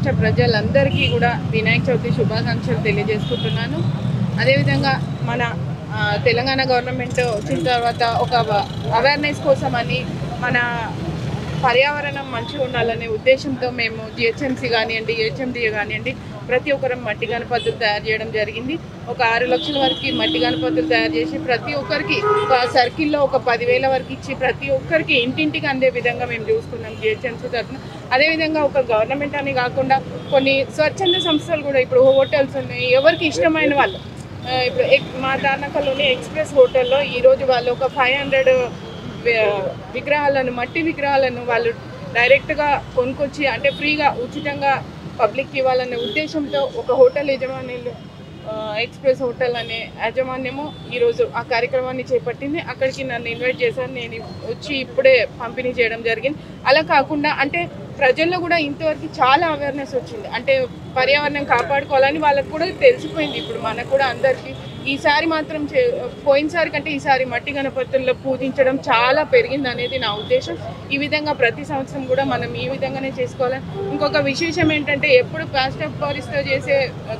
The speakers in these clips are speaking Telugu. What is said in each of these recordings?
రాష్ట్ర ప్రజలందరికీ కూడా వినాయక చవితి శుభాకాంక్షలు తెలియజేసుకుంటున్నాను. అదేవిధంగా మన తెలంగాణ గవర్నమెంట్ వచ్చిన తర్వాత ఒక అవేర్నెస్ కోసం అని మన పర్యావరణం మంచిగా ఉండాలనే ఉద్దేశంతో మేము GHMC కానివ్వండి, HMD కానివ్వండి, ప్రతి ఒక్కరం మట్టి గణపతులు తయారు చేయడం జరిగింది. ఒక 6 లక్షల వరకు మట్టి గణపతులు తయారు చేసి ప్రతి ఒక్కరికి ఒక సర్కిల్లో ఒక 10,000 వరకు ఇచ్చి ప్రతి ఒక్కరికి ఇంటింటికి అందే విధంగా మేము చూసుకున్నాం GHMC తరఫున. అదేవిధంగా ఒక గవర్నమెంట్ అని కాకుండా కొన్ని స్వచ్ఛంద సంస్థలు కూడా ఇప్పుడు హోటల్స్ ఉన్నాయి. ఎవరికి ఇష్టమైన వాళ్ళు ఇప్పుడు మా దానకల్లోని ఎక్స్ప్రెస్ హోటల్లో ఈరోజు వాళ్ళు ఒక 500 విగ్రహాలను, మట్టి విగ్రహాలను వాళ్ళు డైరెక్ట్గా కొనుక్కొచ్చి అంటే ఫ్రీగా ఉచితంగా పబ్లిక్కి ఇవ్వాలనే ఉద్దేశంతో ఒక హోటల్ యజమానులు ఎక్స్ప్రెస్ హోటల్ అనే యాజమాన్యము ఈరోజు ఆ కార్యక్రమాన్ని చేపట్టింది. అక్కడికి నన్ను ఇన్వైట్ చేశాను, నేను వచ్చి ఇప్పుడే పంపిణీ చేయడం జరిగింది. అలా కాకుండా అంటే ప్రజల్లో కూడా ఇంతవరకు చాలా అవేర్నెస్ వచ్చింది, అంటే పర్యావరణం కాపాడుకోవాలని వాళ్ళకు కూడా తెలిసిపోయింది. ఇప్పుడు మనకు కూడా అందరికీ ఈసారి మాత్రం పోయినసారి కంటే ఈసారి మట్టి గణపతుల్లో పూజించడం చాలా పెరిగింది అనేది నా ఉద్దేశం. ఈ విధంగా ప్రతి సంవత్సరం కూడా మనం ఈ విధంగానే చేసుకోవాలి. ఇంకొక విశేషం ఏంటంటే ఎప్పుడు ప్లాస్టర్ పారిస్తో చేసే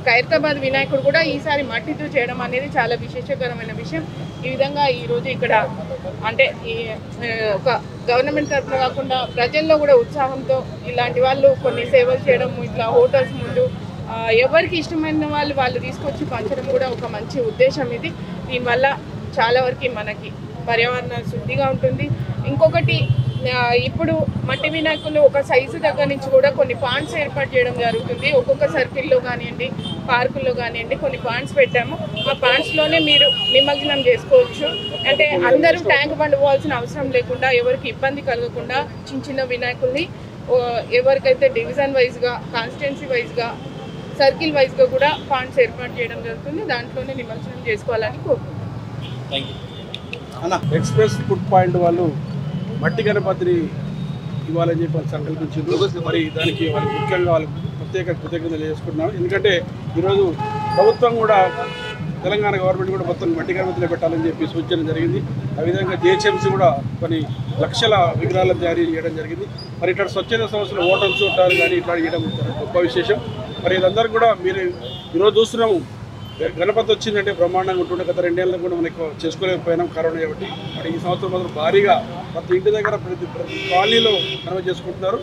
ఖైరతాబాద్ వినాయకుడు కూడా ఈసారి మట్టితో చేయడం అనేది చాలా విశేషకరమైన విషయం. ఈ విధంగా ఈరోజు ఇక్కడ అంటే ఒక గవర్నమెంట్ తరఫున కాకుండా ప్రజల్లో కూడా ఉత్సాహంతో ఇలాంటి వాళ్ళు కొన్ని సేవలు చేయడం, ఇట్లా హోటల్స్ ముందు ఎవరికి ఇష్టమైన వాళ్ళు వాళ్ళు తీసుకొచ్చి పంచడం కూడా ఒక మంచి ఉద్దేశం ఇది. దీనివల్ల చాలా వరకు మనకి పర్యావరణం శుద్ధిగా ఉంటుంది. ఇంకొకటి ఇప్పుడు మట్టి వినాయకులు ఒక సైజు దగ్గర నుంచి కూడా కొన్ని పాండ్స్ ఏర్పాటు చేయడం జరుగుతుంది. ఒక్కొక్క సర్కిల్లో కానివ్వండి, పార్కుల్లో కానివ్వండి కొన్ని పాండ్స్ పెట్టాము. ఆ పాండ్స్లోనే మీరు నిమజ్జనం చేసుకోవచ్చు. అంటే అందరూ ట్యాంక్ పండుకోవాల్సిన అవసరం లేకుండా, ఎవరికి ఇబ్బంది కలగకుండా చిన్న చిన్న వినాయకుల్ని ఎవరికైతే డివిజన్ వైజ్గా, కాన్స్టిట్యున్సీ వైజ్గా, సర్కిల్ వైజ్గా కూడా ఫండ్స్ ఏర్పాటు చేయడం జరుగుతుంది. దాంట్లోనే నిమజ్జనం చేసుకోవాలని కోరుకుంటున్నాను. ఎక్స్ప్రెస్ ఫుడ్ పాయింట్ వాళ్ళు మట్టి గణపతిని ఇవ్వాలని చెప్పి వాళ్ళు సంకల్పించారు. మరి దానికి వాళ్ళకి ముఖ్యంగా వాళ్ళకి ప్రత్యేకతలు చేసుకుంటున్నాను. ఎందుకంటే ఈరోజు ప్రభుత్వం కూడా, తెలంగాణ గవర్నమెంట్ కూడా మొత్తం మట్టి గణపతిలో పెట్టాలని చెప్పి సూచన జరిగింది. ఆ విధంగా GHMC కూడా కొన్ని లక్షల విగ్రహాలను తయారీ చేయడం జరిగింది. మరి ఇట్లా స్వచ్ఛంద సంస్థలు హోటల్స్ ఉంటారు కానీ ఇట్లా చేయడం గొప్ప విశేషం. మరి ఇదందరూ కూడా మీరు ఈరోజు చూస్తున్నాము, గణపతి వచ్చిందంటే బ్రహ్మాండంగా ఉంటుండే. గత 2 ఏళ్ళకు కూడా మనకు చేసుకోలేకపోయినాం కరోనా కాబట్టి. మరి ఈ సంవత్సరం మాత్రం భారీగా ప్రతి ఇంటి దగ్గర ప్రతి కాలనీలో గణపతి చేసుకుంటున్నారు.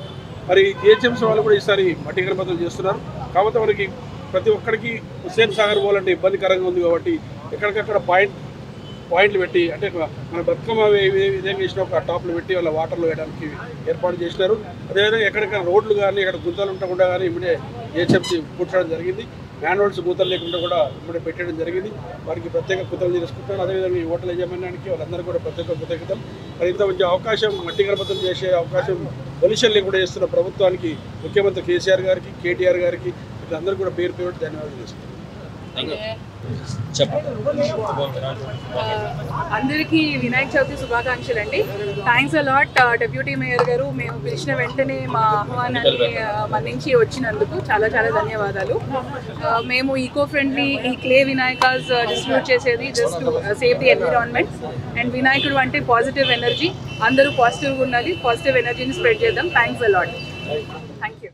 మరి GHMC వాళ్ళు కూడా ఈసారి మట్టి గణపతులు చేస్తున్నారు. కాకపోతే మనకి ప్రతి ఒక్కరికి హుస్సేన్ సాగర్ పోవాలంటే ఇబ్బందికరంగా ఉంది కాబట్టి ఎక్కడికక్కడ పాయింట్లు పెట్టి, అంటే మన బతుకమ్మ విధంగా చేసిన ఒక టాప్లు పెట్టి వాళ్ళ వాటర్లు వేయడానికి ఏర్పాటు చేసినారు. అదేవిధంగా ఎక్కడికైనా రోడ్లు కానీ, ఇక్కడ గుంతలు ఉండకుండా కానీ ఇప్పుడే GHMC కూర్చోవడం జరిగింది. మ్యాన్ హోల్స్ గుంతలు లేకుండా కూడా ఇప్పుడే పెట్టడం జరిగింది. వారికి ప్రత్యేక కృతజ్ఞతలు తెలుసుకుంటున్నాను. అదేవిధంగా ఈ హోటల్ యజమానానికి వాళ్ళందరూ కూడా ప్రత్యేక కృతజ్ఞతలు. మరి ఇంత మంచి అవకాశం, మట్టి గణపతులు చేసే అవకాశం పొల్యూషన్ లేకుండా చేస్తున్న ప్రభుత్వానికి, ముఖ్యమంత్రి KCR గారికి, KTR గారికి, అందరూ కూడా పేరు పేరు ధన్యవాదాలు తెలుసుకుంటున్నాను. అందరికీ వినాయక చవితి శుభాకాంక్షలు అండి. థ్యాంక్స్ అలాట్ డిప్యూటీ మేయర్ గారు, మేము పిలిచిన వెంటనే మా ఆహ్వానాన్ని మన్నించి వచ్చినందుకు చాలా చాలా ధన్యవాదాలు. మేము ఈకో ఫ్రెండ్లీ ఈ క్లే వినాయకాస్ డిస్ట్రిబ్యూట్ చేసేది just to save the environment. And వినాయకుడు అంటే పాజిటివ్ ఎనర్జీ, అందరూ పాజిటివ్గా ఉండాలి, పాజిటివ్ ఎనర్జీని స్ప్రెడ్ చేద్దాం. Thanks a lot, thank you.